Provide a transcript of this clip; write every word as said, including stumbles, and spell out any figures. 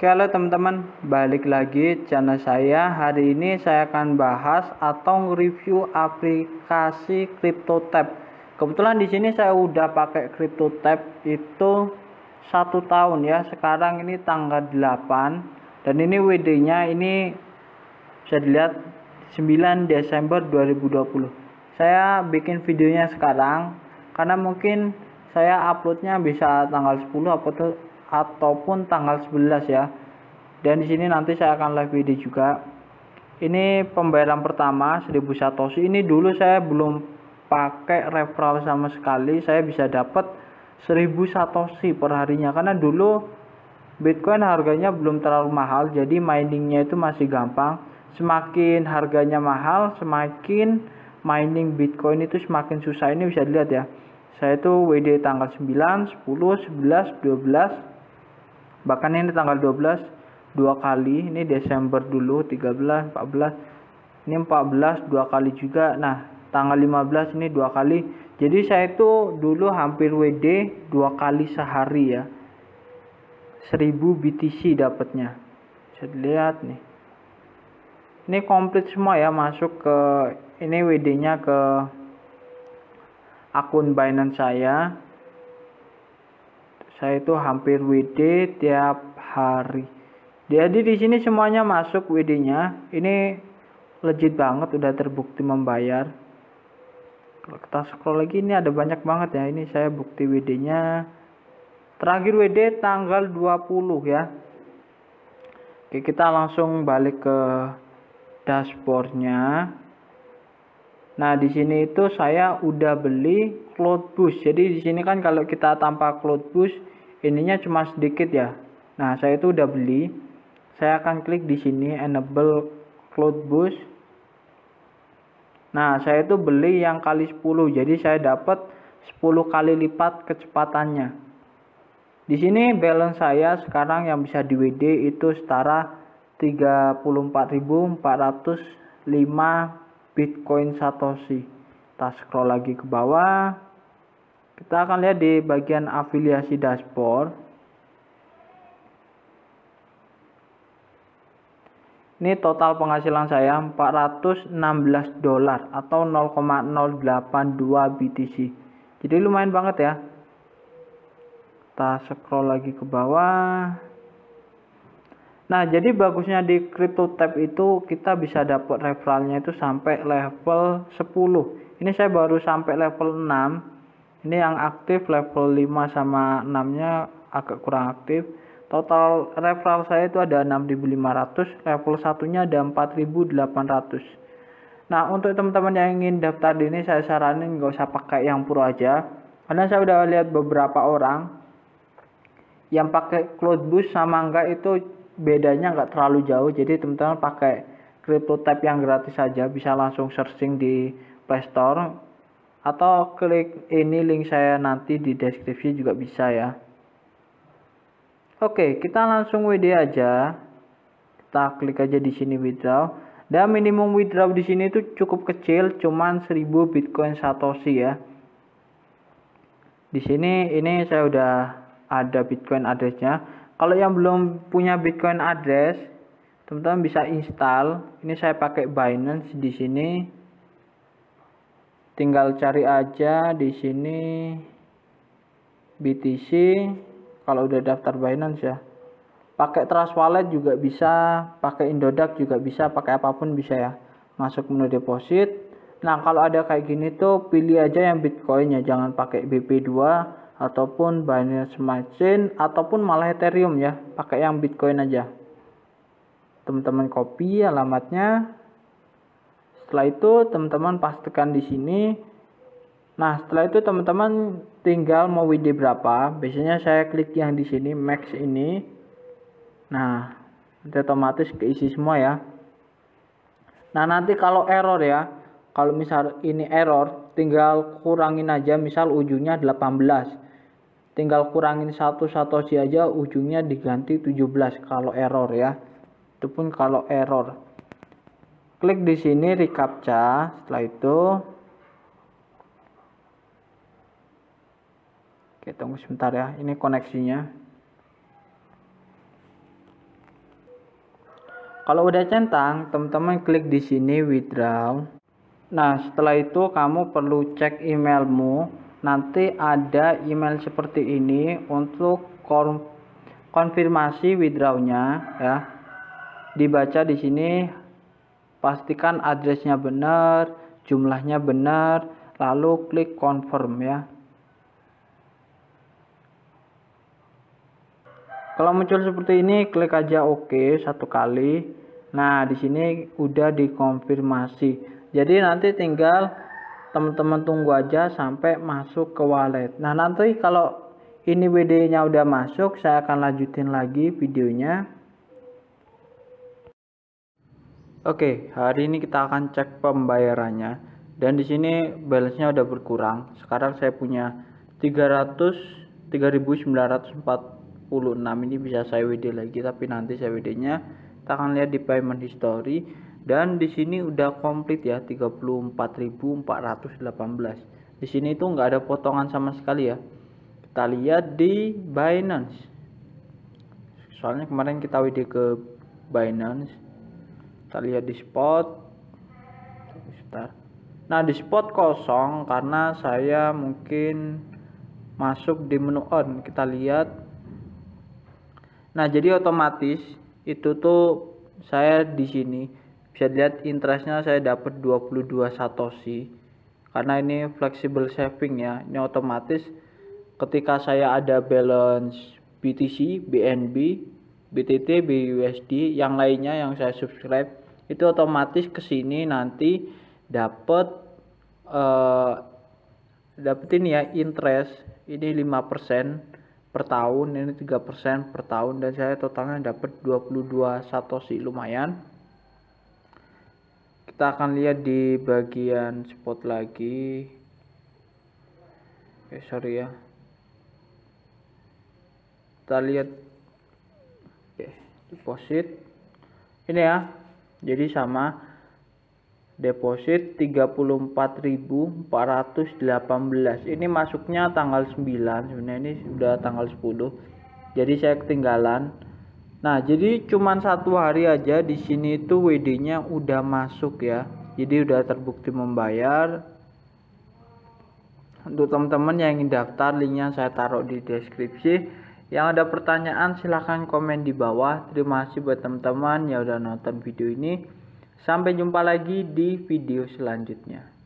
Oke, halo teman-teman, balik lagi channel saya. Hari ini saya akan bahas atau review aplikasi CryptoTab. Kebetulan di sini saya udah pakai CryptoTab itu satu tahun ya. Sekarang ini tanggal delapan dan ini W D-nya ini bisa dilihat sembilan Desember dua ribu dua puluh. Saya bikin videonya sekarang karena mungkin saya uploadnya bisa tanggal sepuluh atau ataupun tanggal sebelas ya. Dan di sini nanti saya akan live video juga. Ini pembayaran pertama seribu Satoshi. Ini dulu saya belum pakai referral sama sekali. Saya bisa dapat seribu Satoshi perharinya karena dulu Bitcoin harganya belum terlalu mahal, jadi miningnya itu masih gampang. Semakin harganya mahal, semakin mining Bitcoin itu semakin susah. Ini bisa dilihat ya. Saya itu W D tanggal sembilan, sepuluh, sebelas, dua belas, bahkan ini tanggal dua belas dua kali, ini Desember dulu, tiga belas, empat belas, ini empat belas dua kali juga. Nah, tanggal lima belas ini dua kali. Jadi saya itu dulu hampir W D dua kali sehari ya. seribu B T C dapatnya. Bisa dilihat nih. Ini komplit semua ya, masuk ke ini W D-nya ke akun Binance saya. Saya itu hampir W D tiap hari. Jadi di sini semuanya masuk W D-nya. Ini legit banget, udah terbukti membayar. Kalau kita scroll lagi, ini ada banyak banget ya. Ini saya bukti W D-nya. Terakhir W D tanggal dua puluh ya. Oke, kita langsung balik ke dashboardnya. Nah, di sini itu saya udah beli cloud boost. Jadi di sini kan kalau kita tanpa cloud boost ininya cuma sedikit ya. Nah, saya itu udah beli. Saya akan klik di sini enable cloud boost. Nah, saya itu beli yang kali sepuluh. Jadi saya dapat sepuluh kali lipat kecepatannya. Di sini balance saya sekarang yang bisa di W D itu setara tiga puluh empat ribu empat ratus lima Bitcoin Satoshi. Kita scroll lagi ke bawah. Kita akan lihat di bagian afiliasi dashboard. Ini total penghasilan saya empat ratus enam belas dolar atau nol koma nol delapan dua B T C. Jadi lumayan banget ya. Kita scroll lagi ke bawah. Nah, jadi bagusnya di CryptoTab itu kita bisa dapat referralnya itu sampai level sepuluh. Ini saya baru sampai level enam. Ini yang aktif level lima sama enam-nya agak kurang aktif. Total referral saya itu ada enam ribu lima ratus, level satunya ada empat ribu delapan ratus. Nah, untuk teman-teman yang ingin daftar di ini saya saranin nggak usah pakai yang pro aja. Karena saya udah lihat beberapa orang yang pakai cloud boost sama enggak itu bedanya nggak terlalu jauh. Jadi teman-teman pakai CryptoTab yang gratis saja, bisa langsung searching di PlayStore atau klik ini link saya nanti di deskripsi juga bisa ya. Oke, kita langsung W D aja. Kita klik aja di sini withdraw. Dan minimum withdraw di sini itu cukup kecil, cuman seribu Bitcoin Satoshi ya. Di sini ini saya udah ada Bitcoin address-nya. Kalau yang belum punya Bitcoin address, teman-teman bisa install. Ini saya pakai Binance di sini. Tinggal cari aja di sini B T C kalau udah daftar Binance ya. Pakai Trust Wallet juga bisa, pakai Indodax juga bisa, pakai apapun bisa ya. Masuk menu deposit. Nah, kalau ada kayak gini tuh pilih aja yang Bitcoinnya, jangan pakai B P dua. Ataupun Binance Smart Chain ataupun malah Ethereum ya, pakai yang Bitcoin aja. Teman-teman copy alamatnya. Setelah itu teman-teman pastikan di sini. Nah, setelah itu teman-teman tinggal mau W D berapa. Biasanya saya klik yang di sini max ini. Nah, otomatis keisi semua ya. Nah, nanti kalau error ya, kalau misal ini error tinggal kurangin aja, misal ujungnya delapan belas. Tinggal kurangin satu Satoshi aja, ujungnya diganti tujuh belas kalau error ya. Itu pun kalau error. Klik di sini recaptcha. Setelah itu oke, tunggu sebentar ya. Ini koneksinya. Kalau udah centang, teman-teman klik di sini withdraw. Nah, setelah itu kamu perlu cek emailmu. Nanti ada email seperti ini untuk konfirmasi withdrawnya ya. Dibaca di sini, pastikan address-nya benar, jumlahnya benar, lalu klik confirm ya. Kalau muncul seperti ini, klik aja oke satu kali. Nah, di sini udah dikonfirmasi. Jadi nanti tinggal teman-teman tunggu aja sampai masuk ke wallet. Nah, nanti kalau ini W D-nya udah masuk, saya akan lanjutin lagi videonya. Oke, hari ini kita akan cek pembayarannya. Dan di sini balance-nya udah berkurang. Sekarang saya punya tiga ratus tiga ribu sembilan ratus empat puluh. Ini bisa saya W D lagi, tapi nanti saya W D-nya kita akan lihat di payment history. Dan di sini udah komplit ya, tiga puluh empat ribu empat ratus delapan belas. Di sini itu nggak ada potongan sama sekali ya. Kita lihat di Binance, soalnya kemarin kita W D ke Binance. Kita lihat di spot. Nah, di spot kosong karena saya mungkin masuk di menu on. Kita lihat. Nah, jadi otomatis itu tuh saya di sini bisa lihat interestnya saya dapat dua puluh dua satoshi karena ini flexible saving ya. Ini otomatis ketika saya ada balance B T C, B N B, B T T, B U S D yang lainnya yang saya subscribe, itu otomatis ke sini nanti dapat uh, dapetin ya interest ini lima persen per tahun, ini tiga persen per tahun, dan saya totalnya dapat dua puluh dua satoshi, lumayan. Kita akan lihat di bagian spot lagi. Oke, sorry ya. Kita lihat. Oke, deposit. Ini ya. Jadi sama deposit tiga puluh empat ribu empat ratus delapan belas. Ini masuknya tanggal sembilan, sebenarnya ini sudah tanggal sepuluh. Jadi saya ketinggalan. Nah, jadi cuman satu hari aja di sini itu W D-nya udah masuk ya. Jadi udah terbukti membayar. Untuk teman-teman yang ingin daftar, linknya saya taruh di deskripsi. Yang ada pertanyaan silahkan komen di bawah. Terima kasih buat teman-teman yang udah nonton video ini. Sampai jumpa lagi di video selanjutnya.